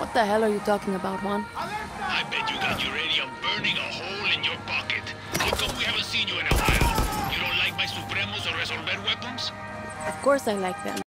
What the hell are you talking about, Juan? I bet you got uranium burning a hole in your pocket. How come we haven't seen you in a while? You don't like my Supremos or Resolver weapons? Of course I like them.